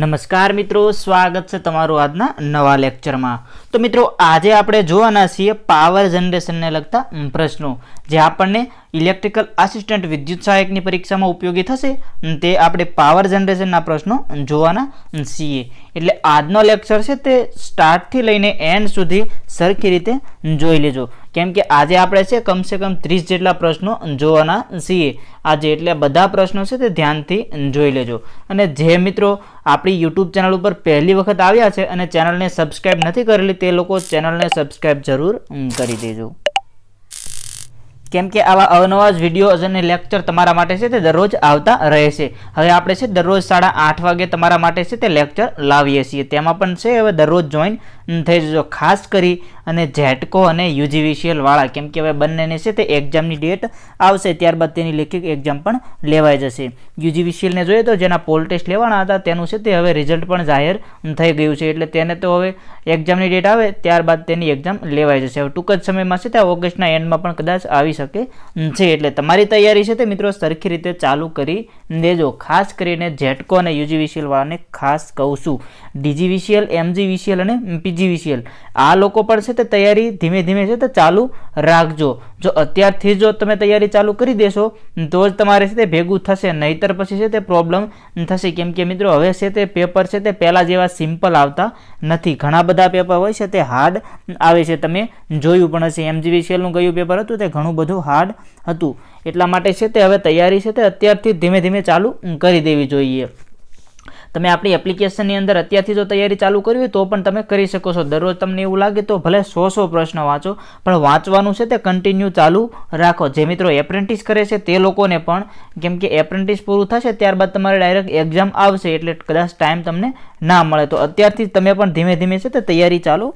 नमस्कार मित्रों, स्वागत है तमारू आज नवा लेक्चर में। तो मित्रों आज आप जोवाना छीए पावर जनरेशन ने लगता प्रश्नों जे आपने इलेक्ट्रिकल आसिस्टंट विद्युत सहायक की परीक्षा में उपयोगी थशे। आपणे पावर जनरेशन प्रश्नों जोवाना छीए एटले आजनो लेक्चर छे ते स्टार्ट थी लईने एंड सुधी सरखी रीते जोई लेजो, केम के आजे आपणे छे कम से कम 30 जेटला प्रश्नों जोवाना छीए आज, एटले बधा प्रश्नों छे ते ध्यानथी जोई लेजो। अने जे मित्रों आपणी यूट्यूब चेनल पर पहली वखत आव्या छे अने चेनल ने सब्सक्राइब नथी करेली ते लोको चेनल ने सब्सक्राइब जरूर करी देजो, केम के आवा अवनवा ज विडियोज अने लेक्चर तमारा माटे छे ते दररोज आवता रहे छे। हवे आपणे छे दररोज 8:30 वागे तमारा माटे छे ते लेक्चर लावीए छीए, तेमां पण छे हवे दररोज जॉइन थई जजो, खास करी अने जेटको अने यूजीवीसीएल वाळा, केम के हवे बन्नेने छे ते एग्जामनी डेट आवशे त्यारबाद तेनी लेखित एग्जाम पण लेवाई जशे। यूजीवीसीएल ने जोईए तो जेना पोल टेस्ट लेवाना हता तेनुं छे ते हवे रिजल्ट पण जाहेर थई गयुं छे, एटले तेने तो हवे एग्जामनी डेट आवे त्यारबाद तेनी एग्जाम लेवाई जशे। हवे टूंक ज समयमां छे ते ऑगस्टना एंडमां पण कदाच आवी सके छे, एटले तमारी तैयारी छे ते मित्रों सरखी रीते चालू करी देजो। खास करीने जेटको अने यूजीवीसीएल वाळाने खास कहूं छुं, डीजीवीसीएल, एमजीवीसीएल अने पीजीवीसीएल आ लोको पर छे ते तैयारी धीमे धीमे छे ते चालू राखजो। जो अत्यारथी जो तमे तैयारी चालू करी देशो तो ज तमारे छे ते भेगुं थशे, नहीतर पछी छे ते प्रॉब्लम थशे, केम के मित्रों हवे छे ते पेपर छे ते पहेला जेवा सिम्पल आवता नथी। घणा बधा पेपर होय छे ते हार्ड आवे छे, तमे जोयुं पण हशे एमजीवीसीएल नुं कयुं पेपर हतुं ते घणुं बधुं हार्ड हतुं, एटला माटे छे ते हवे तैयारी छे ते अत्यारथी धीमे धीमे चालू करी देवी जोईए। तमे आपणी एप्लिकेशननी अंदर अत्यारथी जो तैयारी चालू करी होय तो पण तमे करी शको छो। दररोज तमने एवुं लागे तो भले 100 प्रश्न वाँचो पण वाँचवानुं छे ते कंटीन्यू चालू राखो। जे मित्रों एप्रेंटिस करे छे ते लोकोने पण, केम के एप्रेंटिस पूरुं थशे त्यारबाद तमारे डायरेक्ट एग्जाम आवशे एटले कदाच टाइम तमने ना मळे, तो अत्यारथी तमे पण धीमे धीमे छे ते तैयारी चालू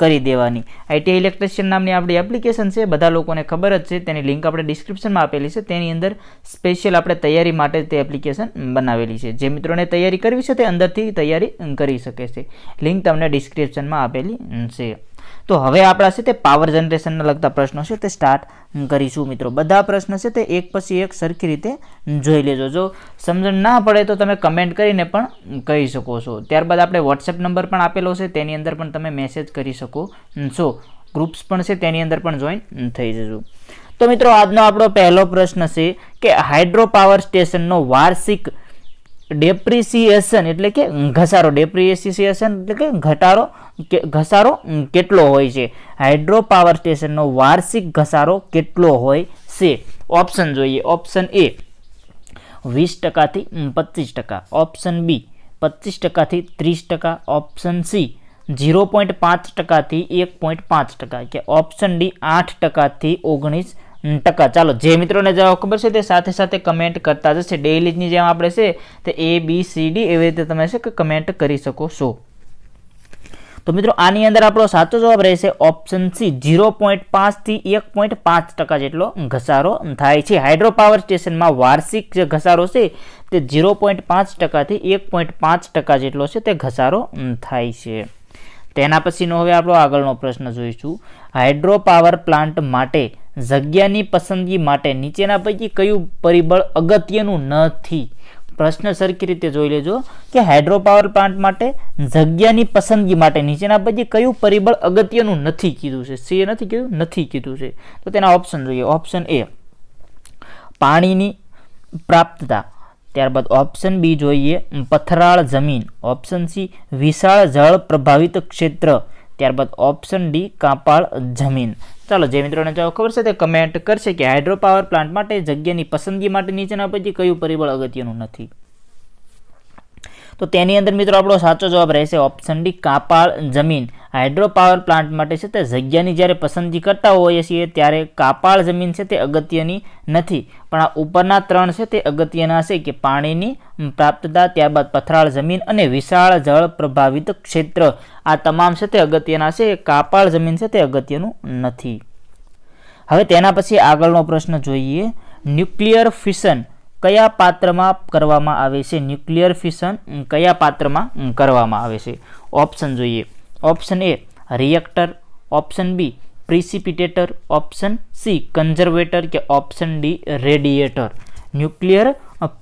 करी देवानी। आईटीआई इलेक्ट्रिशियन नामनी आपणी एप्लिकेशन छे, बधा लोकोने खबर ज छे, तेनी लिंक आपणे डिस्क्रिप्शनमां आपेली छे, तेनी अंदर स्पेशल आपणे तैयारी माटे ते एप्लिकेशन बनावेली छे। जे मित्रोने तैयारी करवी छे अंदर थी तैयारी करी सके छे, लिंक तमने डिस्क्रिप्शन में आपेली छे। तो हवे आपड़ा छे ते पावर जनरेशन ने लगता प्रश्नों छे ते स्टार्ट करीशुं। मित्रों बधा प्रश्न छे ते एक पछी एक सरखी रीते जोई लेजो, जो समझ ना पड़े तो तमे कमेंट करीने पण कही शको छो। त्यारबाद आपणे WhatsApp नंबर पण आपेलो छे, तेनी अंदर पण तमे मैसेज करी शको छो, ग्रुप्स पण छे तेनी अंदर पण जॉइन थई जजो। तो मित्रों आजनो आपणो पहेलो प्रश्न छे के हाइड्रो पावर स्टेशन नो वार्षिक डेप्रिसिएशन एटले के घसारो, डेप्रिसिएशन एटले के घटारो के घसारो केटलो होय छे? हाइड्रो पावर स्टेशन नो वार्षिक घसारो केटलो होय छे? ऑप्शन जोईए। ऑप्शन ए 20% थी 25%, ऑप्शन बी 25% थी 30%, ऑप्शन सी 0.5% थी 1.5%, के ऑप्शन डी 8% थी 19%। चलो जे मित्रों ने जवाब खबर छे ते साथे साथे कमेंट करता जशे, डेली नी जेम आपणे छे ते ए बी सी डी एवी रीते तमे छे के कमेंट करी शको छो। तो मित्रों आनी अंदर आपणो साचो जवाब रहेशे ऑप्शन सी, 0.5 थी 1.5% जेटलो घसारो थाय छे। हाइड्रो पावर स्टेशन में वार्षिक जे घसारो छे ते 0.5% थी 1.5% जेटलो छे ते घसारो थाय छे। तेना पछीनो हवे आपणो आगळनो प्रश्न जोईशुं, हाइड्रो पावर प्लांट माटे जग्यानी पसंदगी माटे नीचेना पैकी कयुं परिबळ अगत्यनुं नथी? प्रश्न सरखी रीते जोई लेजो के हाइड्रो पावर प्लांट माटे जग्यानी पसंदगी माटे नीचेना पैकी कयुं परिबळ अगत्यनुं नथी कीधुं छे? सी ए नथी कीधुं, नथी कीधुं छे, तो तेना ऑप्शन जोईए। ऑप्शन ए पाणीनी प्राप्तता, त्यारबाद ऑप्शन बी जोईए पथराळ जमीन, ऑप्शन सी विशाळ जळ प्रभावित क्षेत्र, त्यारबाद ऑप्शन डी कापाळ जमीन। चलो जे मित्रों ने जवाब खबर छे ते कमेंट करशे कि हाइड्रो पावर प्लांट माटे जग्यानी पसंदगी माटे नीचेना पैकी कयुं परिबळ अगत्यनुं नथी? तो तेनी अंदर मित्रों आपणो साचो जवाब रहेशे ऑप्शन डी कापाळ जमीन। हाइड्रो पावर प्लांट माटे छे ते जग्यानी ज्यारे पसंदगी करता होय छे त्यारे कापाळ जमीन छे ते अगत्यनी नथी, पण आ उपरना त्रण छे ते अगत्यना छे के पाणीनी प्राप्तता, त्यारबाद पथराळ जमीन अने विशाळ जळ प्रभावित क्षेत्र, आ तमाम छे ते अगत्यना छे, कापाळ जमीन छे ते अगत्यनुं नथी। हवे तेना पछी आगळनो प्रश्न जोईए, न्यूक्लियर फिशन कया पात्र में करवामां आवे छे? न्यूक्लियर फिशन कया पात्र में करवामां आवे छे? ऑप्शन जोईए। Option A reactor, option B precipitator, option C conservator, के option D radiator. Nuclear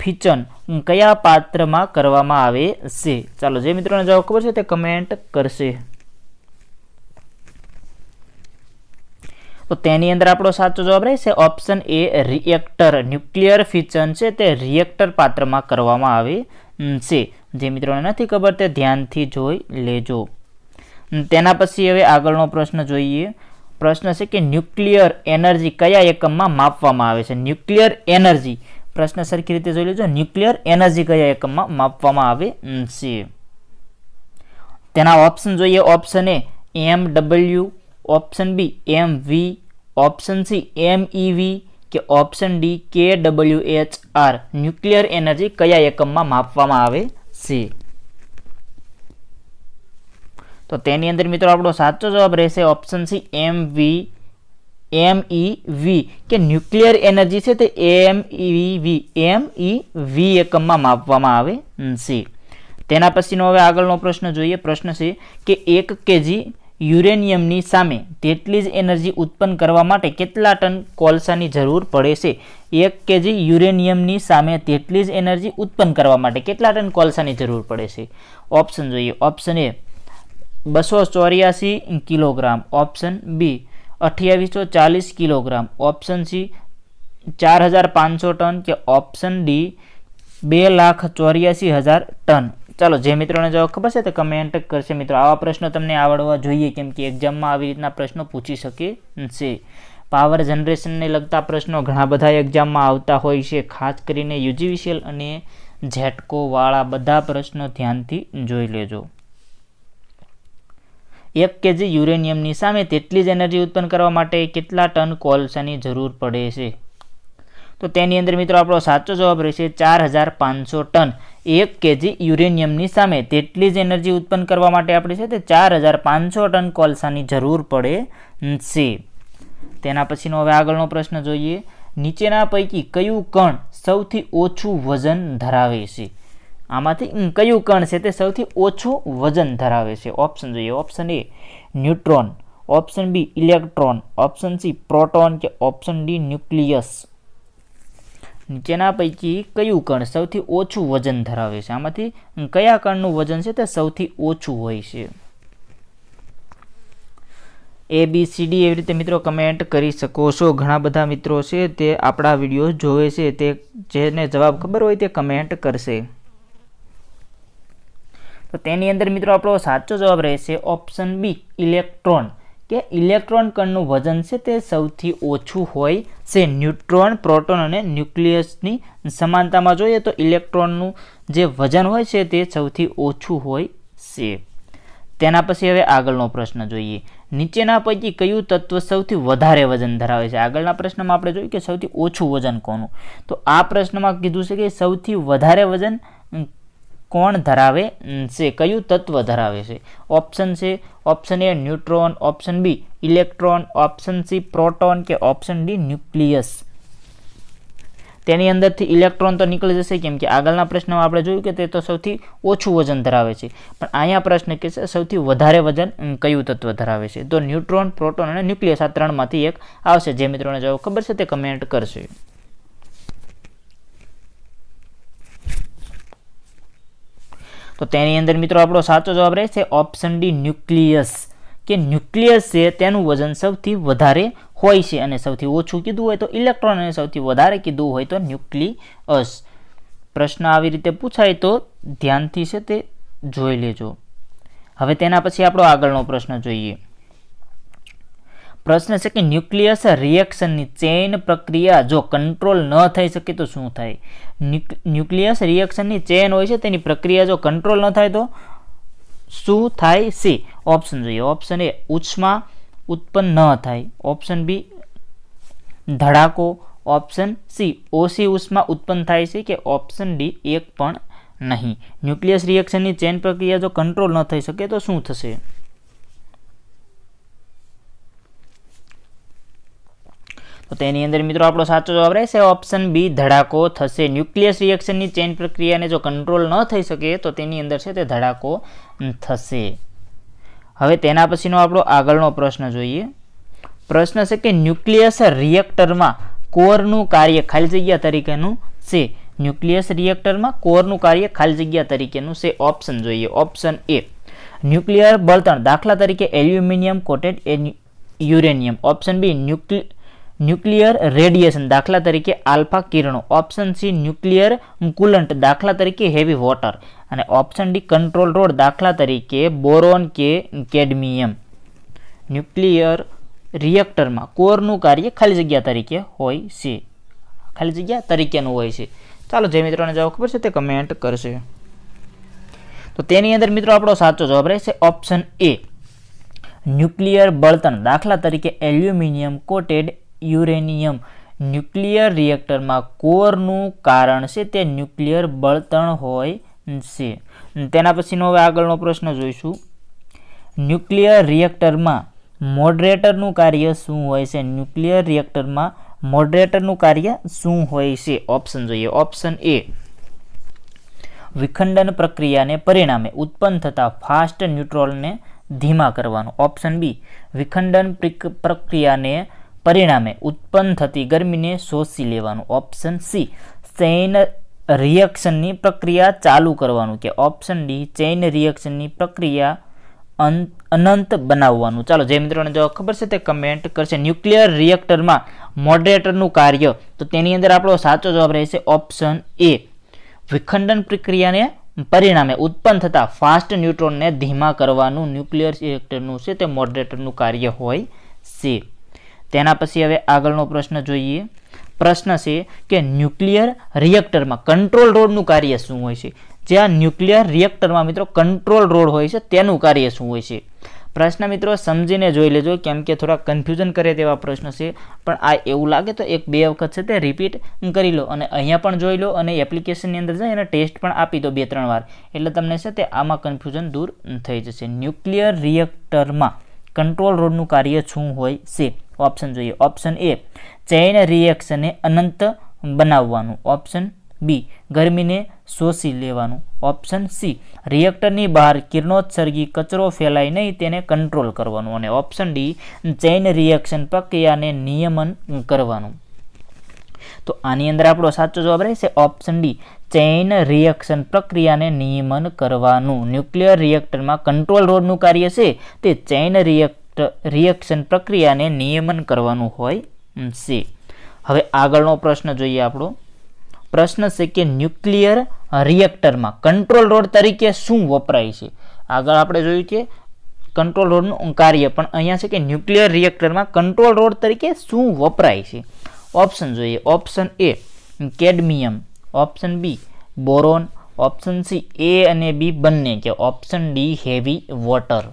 fission कया पात्र में करवामां आवे छे। चलो जे मित्रों ने जवाब खबर छे ते कमेंट करशे। तो तेनी अंदर आपणो साचो जवाब रहेशे option A reactor. Nuclear fission छे ते रिएक्टर पात्र में करवामां आवे छे। जे मित्रों ने नथी खबर ते ध्यानथी जोई लेजो। तेना पछी हवे आगळनो प्रश्न जोईए। प्रश्न है कि न्यूक्लियर एनर्जी क्या एकम में मापवामां आवे छे। न्यूक्लियर एनर्जी प्रश्न सरखी रीते जोई लेजो। न्यूक्लियर एनर्जी क्या एकम में मापवामां आवे छे। तेना ऑप्शन जोईए। Option A MW, option B MV, option C MEV के option D KWHR। Nuclear energy क्या एकम में मापवामां आवे छे। तो तेनी अंदर मित्रों आपणो साचो जवाब रहेशे ऑप्शन सी MEV के न्यूक्लियर एनर्जी छे ते MEV एकम में मापवामां आवे छे। तेना पछीनो हवे आगळनो प्रश्न जोईए। प्रश्न छे कि 1 kg युरेनियमनी सामे तेटली ज एनर्जी उत्पन्न करवा माटे केटला टन कोळसानी जरूर पड़े छे। 1 kg युरेनियमनी सामे तेटली ज एनर्जी उत्पन्न करवा माटे केटला टन कोळसानी जरूर पड़े छे। ऑप्शन जोईए। Option A 284 kilogram, option B 2840 kilogram, option C 4500 ton के ऑप्शन डी 2,84,000 टन। चलो जे मित्रों ने जवाब खबर है तो कमेंट करशे। मित्रों आवा प्रश्न तमने आवड़वा जोईए केम के एग्जाम में आ रीतना प्रश्नों पूछी शके छे। पावर जनरेशन ने लगता प्रश्नों घणा बधा एग्जाम में आवता होय छे। खास करीने UGVCL अने जेटको वाळा बधा प्रश्नों ध्यानथी जोई लेजो। 1 kg युरेनियमनी सामे तेटली ज एनर्जी उत्पन्न करवा माटे केटला टन कोळसानी जरूर पड़े छे। तो तेनी अंदर मित्रों आपणो साचो जवाब रहेशे 4500 टन। 1 kg युरेनियमनी सामे तेटली ज एनर्जी उत्पन्न करवा माटे आपणे छे ते 4500 टन कोळसानी जरूर पड़े छे। तेना पछीनो हवे आगळनो प्रश्न जोईए। नीचेना पैकी कयुं कण सौथी ओछुं वजन धरावे छे। आमांथी कयुं कण छे ते सौथी ओछुं वजन धरावे छे। ऑप्शन जोईए। Option A neutron, option B electron, option C proton के ऑप्शन डी न्यूक्लियस। नीचेना पैकी कयुं कण सौथी ओछुं वजन धरावे छे। आमांथी कया कणनुं वजन छे ते सौथी ओछुं होय छे। ABCD एवी रीते मित्रों कमेंट करी सको छो। घणा बधा मित्रों छे ते आपणा विडियो जोवे छे ते जेने जवाब खबर होय ते कमेंट करशे। तो तेनी अंदर मित्रों आपणो साचो जवाब रहेशे ऑप्शन बी इलेक्ट्रॉन के इलेक्ट्रॉन कणनु वजन छे ते सौथी ओछुं होय छे। न्यूट्रॉन, प्रोटॉन अने न्यूक्लियसनी समानतामां जोईए तो इलेक्ट्रॉननुं जे वजन होय छे ते सौथी ओछुं होय छे। तेना पछी हवे आगळनो प्रश्न जोईए। नीचेना पैकी कयुं तत्व सौथी वधारे वजन धरावे छे। आगळना प्रश्नमां आपणे जोयुं के सौथी ओछुं वजन कोनुं। तो आ प्रश्नमां कीधुं छे के सौथी वधारे वजन कोण धरावे छे, क्यू तत्व धरावे छे। ऑप्शन से option A neutron, option B electron, option C proton के ऑप्शन डी न्यूक्लियस। तेनी अंदरथी इलेक्ट्रॉन तो निकली जशे केम के आगळना प्रश्नमां आपणे जोयुं के ते तो सौथी ओछुं वजन धरावे छे, पण आया प्रश्न के छे सौथी वधारे वजन क्यू तत्व धरावे छे। तो न्यूट्रॉन, प्रोटॉन अने न्यूक्लियस आ त्रणमांथी एक आवशे। जे मित्रोने जवाब खबर छे ते कमेंट करशे। तो तेनी अंदर मित्रों आपणो साचो जवाब रहेशे ऑप्शन डी न्यूक्लियस के न्यूक्लियस छे तेनुं वजन सौथी वधारे होय छे अने सौथी ओछुं कीधुं होय तो इलेक्ट्रॉन अने सौथी वधारे कीधुं होय तो न्यूक्लियस। प्रश्न आवी रीते पूछाय तो ध्यानथी छे ते जोई लेजो। हवे तेना पछी आपणो आगळनो प्रश्न जोईए। प्रश्न है कि न्यूक्लियस रिएक्शन चेन प्रक्रिया जो कंट्रोल न थी सके तो शू थे। न्यूक्लियस रिएक्शन चेन होनी प्रक्रिया जो कंट्रोल न थाय तो शू थाय से। ऑप्शन जोईए। ऑप्शन ए उष्मा उत्पन्न न थाय, ऑप्शन बी धड़ाको, ऑप्शन सी ओसी उष्मा उत्पन्न थाय से के ऑप्शन डी एक पण नहीं। न्यूक्लियस रिएक्शन चेन प्रक्रिया जो कंट्रोल न थी सके तो शू थशे। तो तेनी अंदर मित्रों आपणो साचो जवाब रहेशे ऑप्शन बी धड़ाको थशे। न्यूक्लियस रिएक्शन नी चेन प्रक्रिया ने जो कंट्रोल न थई सके तो तेनी अंदर छे ते धड़ाको थशे। हवे तेना पछीनो आपणो आगळनो प्रश्न जोईए। प्रश्न छे के न्यूक्लियस रिएक्टर में कोरनुं कार्य खाली जग्या तरीकेनुं से न्यूक्लियस रिएक्टर में कोरनु कार्य खाली जग्या तरीके से ऑप्शन जोईए ऑप्शन ए न्यूक्लियर बळतण दाखला तरीके aluminium coated uranium option B nuclear radiation दाखला तरीके आल्फा किरणों ऑप्शन सी न्यूक्लियर कूलंट दाखला तरीके हेवी वॉटर और ऑप्शन डी कंट्रोल रोड दाखला तरीके बोरोन के कैडमियम। न्यूक्लियर रिएक्टर में कोरनु कार्य खाली जग्या तरीके होय छे खाली जग्या तरीके होय छे। चलो जे मित्रों ने जवाब खबर छे ते कमेंट करशे। तो तेनी अंदर मित्रों आपणो साचो जवाब रहेशे ऑप्शन ए न्यूक्लियर बळतण दाखला तरीके aluminium coated uranium. Nuclear reactor में कोरनु कारण छे ते न्यूक्लियर बळतण होय छे। तेना पछीनो हवे आगळनो प्रश्न जोईशुं। न्यूक्लियर रिएक्टर में मॉडरेटर नु कार्य शुं होय छे। न्यूक्लियर रिएक्टर में मॉडरेटर नु कार्य शुं होय छे ऑप्शन जोईए ऑप्शन ए विखंडन प्रक्रिया ने परिणामे उत्पन्न थता फास्ट न्यूट्रोल ने धीमा करवानो ऑप्शन बी विखंडन प्रक्रिया ने परिणामे उत्पन्न थती गर्मी ने शोषी लेवानो ऑप्शन सी चेन रिएक्शन की प्रक्रिया चालू करवानो के ऑप्शन डी चेन रिएक्शन की प्रक्रिया अनंत बनाववानु। चलो जे मित्रों जो खबर छे ते कमेंट करशे। न्यूक्लियर रिएक्टर में मॉडरेटर नु कार्य तो तेनी अंदर आपणो साचो जवाब रहेशे ऑप्शन ए विखंडन प्रक्रिया ने परिणामे उत्पन्न थता फास्ट न्यूट्रॉन ने धीमा करवानु न्यूक्लियर रिएक्टरनु छे ते मॉडरेटरनु कार्य होय छे। तेना पछी हवे आगळनो प्रश्न जोईए। प्रश्न छे के न्यूक्लियर रिएक्टर में कंट्रोल रोडनु कार्य शुं होय छे। जे न्यूक्लियर रिएक्टर में मित्रों कंट्रोल रोड होय छे तेनु कार्य शुं होय छे। प्रश्न मित्रों समझीने जोई लेजो केम के थोड़ा कन्फ्यूजन करे तेवा प्रश्न छे पण आ एवुं लागे तो एक बे वखत छे ते रिपीट करी लो अने अहींया पण जोई लो अने एप्लिकेशन नी अंदर जाई अने टेस्ट पण आपी दो 2-3 वार एटले तमने छे ते आमां कन्फ्यूजन दूर थई जशे। न्यूक्लियर रिएक्टर में कंट्रोल रोडनु कार्य शुं होय छे ऑप्शन जोईए ऑप्शन ए चेन रिएक्शन ने अनंत बनाववानुं ऑप्शन बी गर्मी ने शोषी लेवानुं ऑप्शन सी रिएक्टर नी बहार किरणोत्सर्गी कचरो फैलाय नहीं तेने कंट्रोल करवानुं अने ऑप्शन डी चेन रिएक्शन प्रक्रिया ने नियमन करवानुं। तो आनी अंदर आपणो साचो जवाब रहेशे ऑप्शन डी चेन रिएक्शन प्रक्रिया ने नियमन करवानुं। न्यूक्लियर रिएक्टर में कंट्रोल रोड नु कार्य छे ते चेन रिएक्शन प्रक्रिया ने नियमन करवानुं होय छे। हवे आगळनो प्रश्न जोईए आपणो। प्रश्न है कि न्यूक्लियर रिएक्टर में कंट्रोल रोड तरीके शू वपराय छे। आगळ आपणे जोयुं के कंट्रोल रोड नु कार्य पण अहींया छे कि न्यूक्लियर रिएक्टर में कंट्रोल रोड तरीके शू वपराय छे ऑप्शन जोईए option A cadmium option B boron option C A अने बी बने के ऑप्शन डी हेवी वॉटर।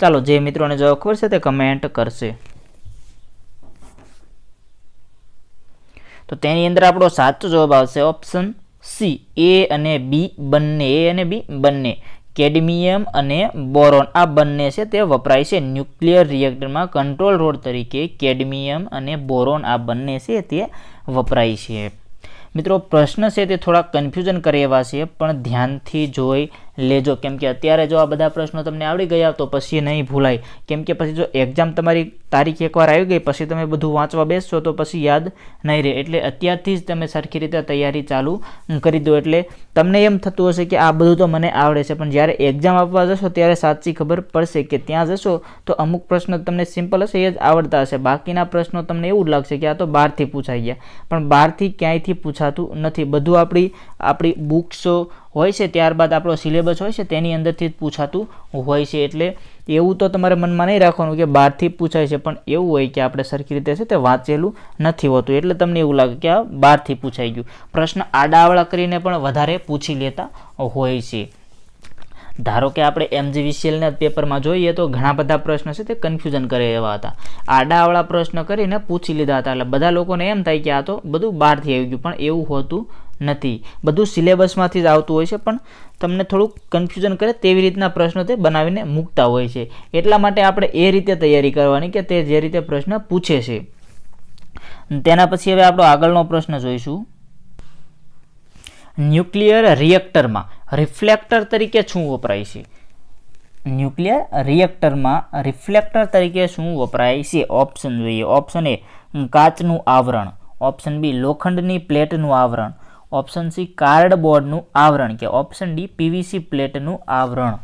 चलो जे मित्रों ने जवाब खबर छे ते कमेंट करशे। तो तेनी अंदर आपणो साचो जवाब आवशे ऑप्शन सी ए अने बी बने केडमियम अने बोरोन आ बने छे ते वपराय छे। न्यूक्लियर रिएक्टर में कंट्रोल रोड तरीके केडमियम अने बोरोन आ बने छे ते वपराय छे। मित्रों प्रश्न छे ते थोड़ा कन्फ्यूजन करे एवा छे पण ध्यानथी जोई लेजो केम के अत्यारे जो आ बधा प्रश्नों तमने आवड़ी गया तो पछी नहीं भूलाय केम के पछी जो एग्जाम तमारी तारीख एकवार आई गई पछी तमे बधुं वांचवा बेसशो तो पछी याद नहीं रहे एटले अत्यारथी ज तमे सरखी रीते तैयारी चालू करी दो एटले तमने एम थतुं हशे के आ बधुं तो मने आवड़े छे पण ज्यारे एग्जाम आपवा जशो त्यारे साची खबर पड़शे के त्यां जशो तो अमुक प्रश्न तमने सिम्पल हशे ए ज आवडता हशे बाकीना प्रश्नों तमने एवुं लागशे के आ तो 12 थी पूछाई गया पण 12 थी क्यांयथी पूछातुं नथी बधुं आपणी बुक्सो होय छे त्यारबाद आपणो सिलेबस होय छे तेनी अंदरथी ज पूछातुं होय छे एटले एवुं तो तमारे मनमा नहीं राखवानुं के 12 थी पूछाय छे पण एवुं होय के आपणे सरखी रीते छे ते वांचेलुं नथी होतुं एटले तमने एवुं लागे के आ 12 थी पूछाई गयुं। प्रश्न आडावळा करीने पण वधारे पूछी लेता होय छे। धारो के आपणे MGVCL ना पेपर में जोईए तो घणा बधा प्रश्न छे ते कन्फ्यूजन करे एवा हता आडावळा प्रश्न करीने पूछी लीधा हता एटले बधा लोकोने एम थाय के आ तो बधुं 12 थी आवी गयुं पण एवुं होतुं नहीं बधु सिलेबस में आत हो तमने थोड़ू कन्फ्यूजन करे तेवी रीतना प्रश्नों ते बनावीने मूकता होय छे। एटला माटे आपणे ए रीते तैयारी करवानी के ते जे रीते प्रश्न पूछे छे। तेना पछी हवे आपणो आगळनो प्रश्न जोईशुं। न्यूक्लियर रिएक्टर में रिफ्लेक्टर तरीके शुं वपराय छे। न्यूक्लियर रिएक्टर में रिफ्लेक्टर तरीके शुं वपराय छे ऑप्शन जोईए ऑप्शन ए काचनुं आवरण ऑप्शन बी लोखंडनी प्लेटनु आवरण, ऑप्शन सी कार्डबोर्डनु आवरण के ऑप्शन डी पीवीसी प्लेटनु आवरण।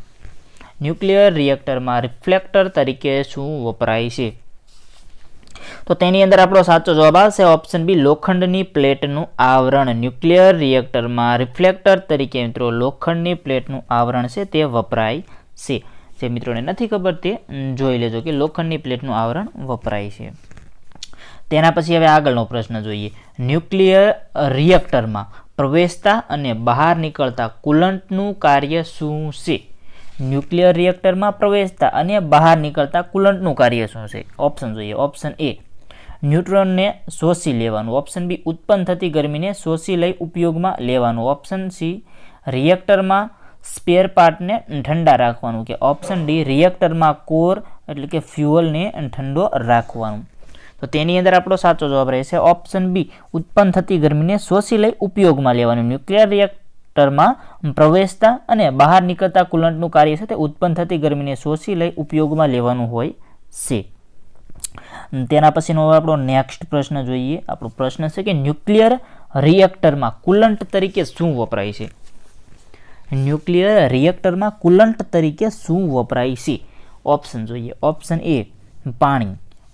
न्यूक्लियर रिएक्टर में रिफ्लेक्टर तरीके शू वपराय छे? तो तेनी अंदर आपणो साचो जवाब आवशे ऑप्शन बी लोखंडनी प्लेटनु आवरण। न्यूक्लियर रिएक्टर में रिफ्लेक्टर तरीके मित्रों लोखंडनी प्लेटनु आवरण छे ते वपराय छे। जे मित्रों ने नहीं खबर ते जोई लेजो कि लोखंडनी प्लेटनु आवरण वपराय छे। तेना पछी हवे आगळनो प्रश्न जोईए। न्यूक्लियर रिएक्टर में प्रवेशता अने बहार निकलता कूलंटनु कार्य शुं छे? न्यूक्लियर रिएक्टर में प्रवेशता अने बहार निकलता कूलंटनु कार्य शुं छे? ऑप्शन जोईए। ऑप्शन ए न्यूट्रॉन ने शोषी लेवानुं, ऑप्शन बी उत्पन्न थती गर्मी ने शोषी लई उपयोग में लेवानुं, ऑप्शन सी रिएक्टर में स्पेर पार्ट ने ठंडा राखवानुं के ऑप्शन डी रिएक्टर में कोर एटले के फ्यूअल ने ठंडो राखवानुं। तो तेनी अंदर आपणो साचो जवाब रहेशे ऑप्शन बी उत्पन्न थती गर्मी ने शोषी लई उपयोग में लेवानुं। न्यूक्लियर रिएक्टर में प्रवेशता अने बहार निकलता कूलंटनु कार्य छे ते उत्पन्न थती गर्मी ने शोषी लई उपयोग में लेवानुं होय छे। तेना पछीनो आपणो नेक्स्ट प्रश्न जोईए। आपणो प्रश्न छे कि न्यूक्लियर रिएक्टर में कूलंट तरीके शुं वपराय छे? न्यूक्लियर रिएक्टर में कूलंट तरीके शुं वपराय छे? ऑप्शन जोईए। ऑप्शन ए पाणी,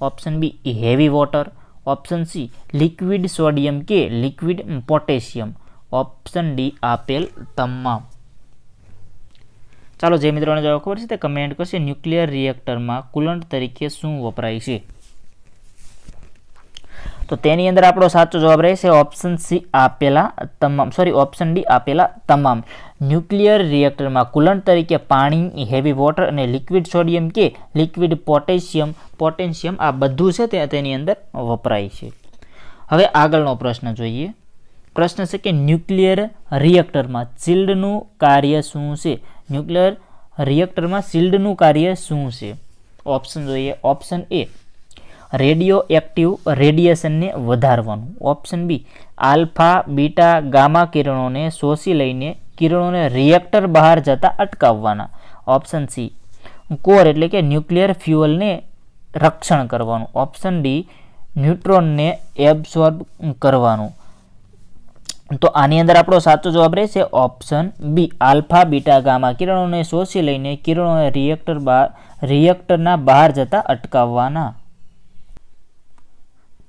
option B heavy water, option C liquid sodium के लिक्विड पोटेशियम, ऑप्शन डी आपेल तमाम। चलो जे मित्रों ने जवाब खबर छे कमेंट करशे न्यूक्लियर रिएक्टर में कूलंट तरीके शुं वपराय छे। तो तेनी अंदर आपणो साचो जवाब रहेशे ऑप्शन सी आपेला तमाम सॉरी ऑप्शन डी आपेला तमाम। न्यूक्लियर रिएक्टर में कूलंट तरीके पाणी, हेवी वॉटर अने लिक्विड सोडियम के लिक्विड पोटेशियम आ बधुं छे ते तेनी अंदर वपराय छे। हवे आगळनो प्रश्न जोईए। प्रश्न है कि न्यूक्लियर रिएक्टर में शील्डनु कार्य शुं छे? न्यूक्लियर रिएक्टर में शील्डनु कार्य शुं छे? ऑप्शन जोईए। Option A radioactive radiation ने वधारवानुं, option B alpha beta gamma किरणों ने शोषी लईने किरणों ने रिएक्टर बहार जता अटकाववाना, ऑप्शन सी कोर एटले के न्यूक्लियर फ्यूअल ने रक्षण करवानुं, ऑप्शन डी न्यूट्रॉन ने एब्सोर्ब करवानुं। तो आनी अंदर आपणो साचो जवाब रहेशे option B alpha beta gamma किरणों ने शोषी लईने किरणों ने रिएक्टरना बहार जता अटकाववाना।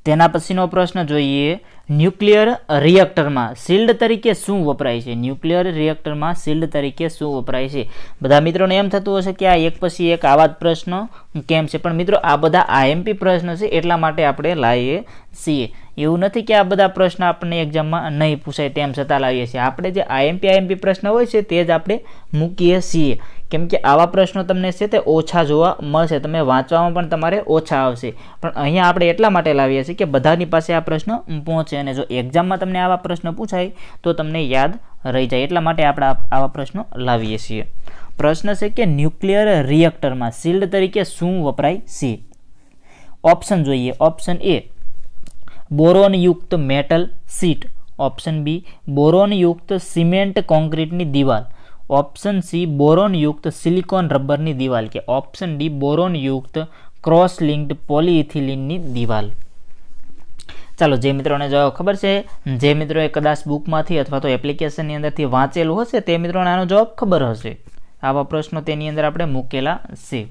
तेना पछीनो प्रश्न जोईए। न्यूक्लियर रिएक्टर में शील्ड तरीके शुं वपराय छे? न्यूक्लियर रिएक्टर में शील्ड तरीके शुं वपराय छे? बधा मित्रोने एम थतुं हशे के आ एक पछी एक आवा ज प्रश्न केम छे, पण मित्रों आ बधा आईएमपी प्रश्न छे एटला माटे आपणे लाए छीए। एवुं नथी के आ बधा प्रश्न आपणे एक्जाम में नहीं पूछाय तेम छतां लावीए छीए। आपणे जे आईएमपी प्रश्न होय छे ते ज आपणे मूकीए छीए, केम के आवा प्रश्नों तमने छे ते ओछा जोवा मळशे, तमे वांचवामां पण तमारे ओछा आवशे, पण अहींया आपणे एटला माटे लावीए छीए के बधानी पासे आ प्रश्न पहोंचे अने जो एक्जाम में तमने आवा प्रश्न पूछाय तो तमने याद रही जाए, एटला माटे आपणे आवा प्रश्न लावीए छीए। प्रश्न छे के न्यूक्लियर रिएक्टर में शील्ड तरीके शुं वपराय छे? ऑप्शन जोईए। ऑप्शन ए बोरोन युक्त metal sheet, option B boron युक्त सीमेंट कोंक्रीटनी दीवाल, ऑप्शन सी बोरोन युक्त सिलिकॉन रबरनी दीवाल के ऑप्शन डी बोरोन युक्त क्रॉस लिंक्ड पॉलीइथिलीननी दीवाल। चलो जे मित्रों ने जवाब खबर है, जे मित्रों कदाच बुक में अथवा तो एप्लिकेशन अंदर थी वाँचेलू हे तो मित्रों ने आनो जवाब खबर हशे। आवा प्रश्नों तेनी अंदर आपणे मूकेला छे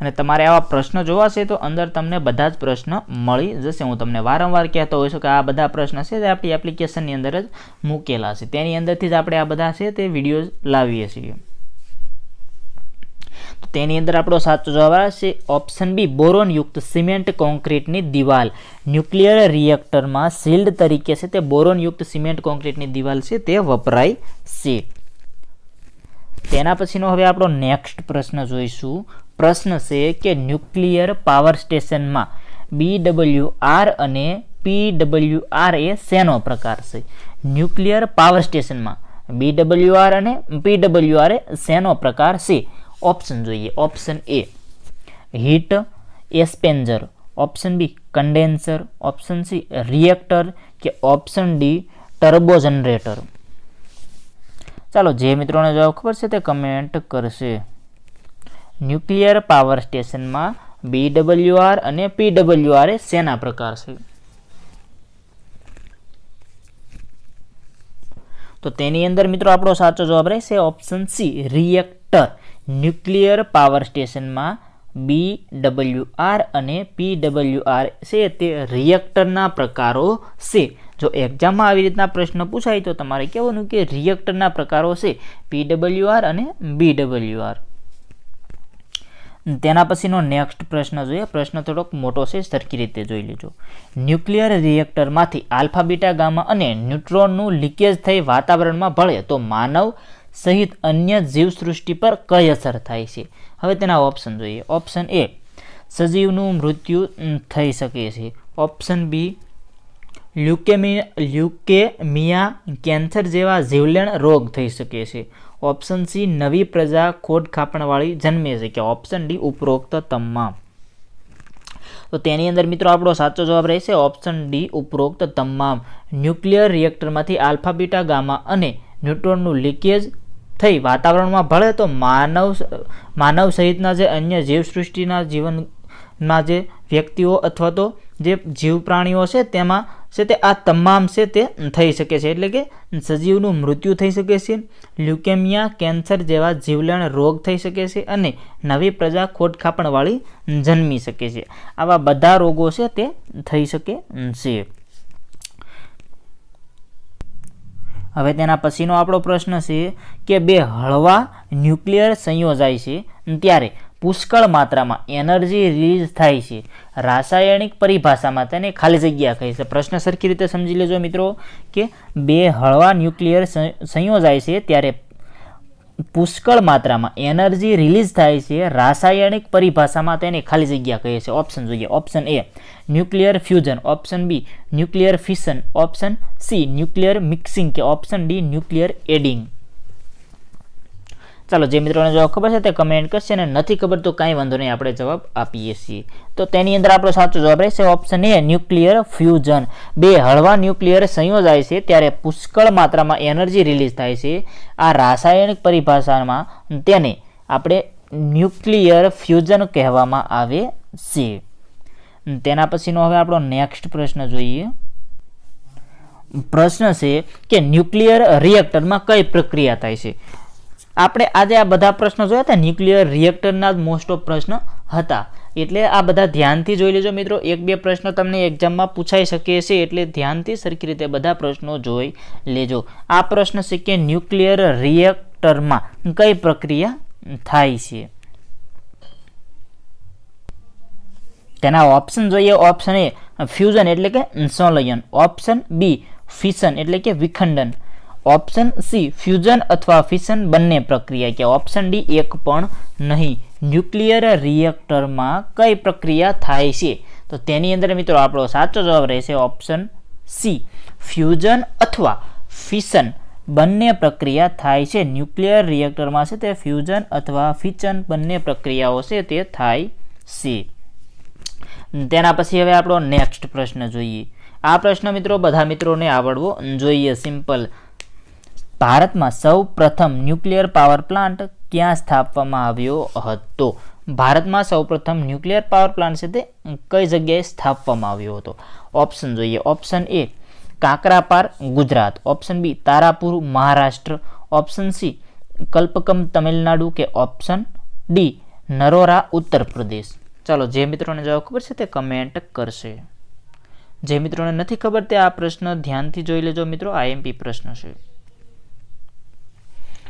अने तमारे आवा प्रश्न जोवाशे तो अंदर तमने बधा ज प्रश्न मळी जशे। हूँ तमने वारंवार कहेतो होय छुं के आ बधा प्रश्न छे ते आपणी एप्लिकेशननी अंदर ज मूकेला छे, तेनी अंदरथी ज आपणे आ बधा छे ते विडियोज लावीए छीए। तो तेनी अंदर आपणो साचो जवाब आवशे ऑप्शन बी बोरोन युक्त सीमेंट कोंक्रीटनी दीवाल। न्यूक्लियर रिएक्टर में शील्ड तरीके छे ते बोरोन युक्त सीमेंट कोंक्रीटनी दीवाल छे ते वपराय छे। तेना पछीनो हवे आपणो नेक्स्ट प्रश्न जोईशुं। प्रश्न छे के न्यूक्लियर पावर स्टेशन में BWR अने PWR ए शेनो प्रकार छे? न्यूक्लियर पावर स्टेशन में BWR अने PWR ए शेनो प्रकार छे? ऑप्शन जोईए। Option A heat exchanger, option B condenser, option C reactor के ऑप्शन डी टर्बो जनरेटर। चलो जे मित्रों ने जवाब खबर छे ते कमेंट करशे। न्यूक्लियर पावर स्टेशन में BWR अने PWR ए शेना प्रकार छे? તો તેની અંદર મિત્રો આપણો સાચો જવાબ રહેશે option C reactor. Nuclear power સ્ટેશનમાં BWR અને PWR છે તે રિએક્ટરના પ્રકારો છે। जो एग्जाम में आ रीतना प्रश्न पूछाय तो तमारे कहेवानुं के रिएक्टरना प्रकारों से PWR अने BWR। तेना पछीनो नेक्स्ट प्रश्न जोईए। प्रश्न थोड़ोक मोटो छे, सरखी रीते जोई लेजो। न्यूक्लियर रिएक्टर मांथी आल्फा बीटा गामा अने न्यूट्रॉननुं लीकेज थई वातावरणमां भळे तो मानव सहित अन्य जीवसृष्टि पर कई असर थाय छे। हवे तेना ऑप्शन जोईए। ऑप्शन ए सजीवनुं मृत्यु थई शके छे। ऑप्शन बी ल्यूकेमिया कैंसर जेवा जीवलेण रोग थई शके छे। ऑप्शन सी नवी प्रजा खोड खापणवाळी जन्मे छे। ऑप्शन डी उपरोक्त तमाम। तो तेनी अंदर मित्रों आपणो साचो जवाब रहेशे ऑप्शन डी उपरोक्त तमाम। न्यूक्लियर रिएक्टरमांथी आल्फा बीटा गामा अने न्यूट्रॉननुं लीकेज थई वातावरणमां भळे तो मानव सहितना जे अन्य जीवसृष्टिना जीवनमां जे व्यक्तिओ अथवा तो जे जीव प्राणीओ छे तेमां आ तमाम से थई शके छे। एटले के सजीवनुं मृत्यु थई शके छे, ल्यूकेमिया कैंसर जेवा जीवलेण रोग थई शके छे अने नवी प्रजा खोट खापणवाळी जन्मी शके छे। आवा बधा रोगो छे ते थई शके छे। हवे तेना पछीनो आपणो प्रश्न छे के बे हळवा न्यूक्लियर संयोजाय छे त्यारे पुष्कळ मात्रा में एनर्जी रिलीज थाय छे। रासायणिक परिभाषा में तेने खाली जग्या कहे छे। प्रश्न सरखी रीते समझी लेजो मित्रों के बे हळवा न्यूक्लियर संयोजाय छे त्यारे पुष्कळ मात्रा में एनर्जी रिलीज थाय छे। रासायणिक परिभाषा में तेने खाली जग्या कहे छे। ऑप्शन जोईए। Option A nuclear fusion, option B nuclear fission, option C nuclear mixing के ऑप्शन डी न्यूक्लियर एडिंग। चलो जे मित्रों ने जवाब खबर है तो कमेंट करशे ने नहीं खबर तो कई वांधो नहीं, आपणे जवाब आपीए छीए। तो तेनी अंदर आपणो साचो जवाब रहेशे ऑप्शन ए न्यूक्लियर फ्यूजन। बे हळवा न्यूक्लियर संयोजाय छे त्यारे पुष्कळ मात्रामां एनर्जी रिलीज थाय छे। आ रासायणिक परिभाषामां तेने आपणे न्यूक्लियर फ्यूजन कहेवामां आवे छे। तेना पछीनो हवे आपणो नेक्स्ट प्रश्न जोईए। प्रश्न छे के न्यूक्लियर रिएक्टरमां कई प्रक्रिया थाय छे। आपणे आज आ बधा प्रश्न जोया था, न्यूक्लियर रिएक्टरना मोस्ट ऑफ प्रश्न हता एटले आ बधा ध्यानथी जोई लेजो मित्रों। एक बे प्रश्न तमने एक्जाम में पूछाई शके छे एटले ध्यानथी सरखी रीते बधा प्रश्नों जोई लेजो। आ प्रश्न छे के न्यूक्लियर रिएक्टर में कई प्रक्रिया थाय छे। तेना ऑप्शन जोईए। ऑप्शन ए फ्यूजन एटले के संलयन, ऑप्शन बी फिशन एटले के विखंडन, ऑप्शन सी फ्यूजन अथवा फिशन बने प्रक्रिया के ऑप्शन डी एक पण नहीं। न्यूक्लियर रिएक्टर में कई प्रक्रिया थाय छे तो तेनी अंदर मित्रों आपणो साचो जवाब रहेशे ऑप्शन सी फ्यूजन अथवा फिशन बने प्रक्रिया थाय छे। न्यूक्लियर रिएक्टर में से फ्यूजन अथवा फिशन बने प्रक्रियाओं से थाय छे। तेना पछी हवे आपणो नेक्स्ट प्रश्न जोईए। आ प्रश्न मित्रों बधा मित्रों ने आवडवो जोईए। सिंपल। भारत में सौ प्रथम न्यूक्लियर पावर प्लांट क्या स्थापवामां आव्यो हतो? भारत में सौ प्रथम न्यूक्लियर पावर प्लांट से कई जगह स्थापवामां आव्यो हतो? ऑप्शन जोईए। Option A Kakrapar Gujarat, option B Tarapur Maharashtra, option C Kalpakkam Tamil Nadu के ऑप्शन डी नरोरा उत्तर प्रदेश। चलो जे मित्रों ने जवाब खबर छे ते कमेंट करशे। जे मित्रों ने नथी खबर ते आ प्रश्न ध्यानथी जोई लेजो मित्रों। आईएमपी प्रश्न छे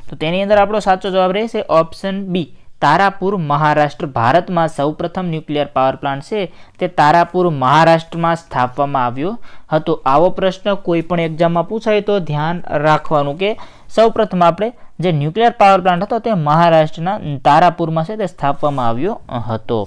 तो तेनी अंदर आपणो साचो जवाब रहेशे ऑप्शन बी तारापुर महाराष्ट्र। भारत में सौ प्रथम न्यूक्लियर पावर प्लांट छे ते तारापुर महाराष्ट्र में स्थापवामां आव्यो हतो। आवो प्रश्न कोईपण एग्जाम में पूछाय तो ध्यान राखवानुं के सौ प्रथम आपणे जे न्यूक्लियर पावर प्लांट हतो ते महाराष्ट्रना तारापुर में छे ते स्थापवामां आव्यो हतो।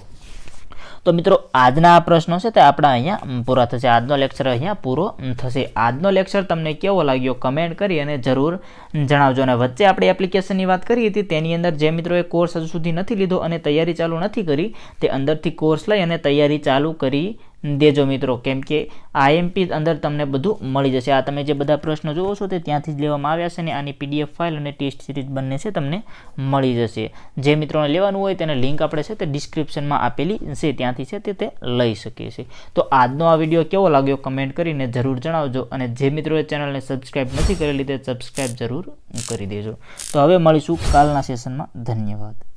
तो मित्रों आजना आ प्रश्नों से आपड़ा अहीं पूरा थशे। आजनो लेक्चर अहीं पूरो थशे। आजनो लेक्चर तमने केवो लाग्यो कमेंट करी अने जरूर जणावजो। अने वच्चे आपणे एप्लिकेशननी वात करी हती तेनी अंदर जे मित्रोए कोर्स हजू सुधी नथी लीधो अने तैयारी चालू नथी करी ते अंदरथी कोर्स लई अने तैयारी चालू करी देजो मित्रों, केम के आईएमपी अंदर तमने बधु मळी जशे। आ तमे जे बधा प्रश्नो जोवो छो ते त्यांथी ज लेवामां आव्या छे ने आनी पीडीएफ फाइल अने टेस्ट सीरीज बने से तमने मळी जशे। जे मित्रों ने लेवानुं होय तेने लिंक आपणे छे ते डिस्क्रिप्शन में आपेली छे, त्यांथी छे ते लई शके छे। तो आजनो आ विडियो केवो लाग्यो कमेंट करीने जरूर जणावजो, अने जे मित्रोए चेनलने सब्सक्राइब नथी करेली ते सब्सक्राइब जरूर करी देजो। तो हवे मळीशुं कालना सेशन में। धन्यवाद।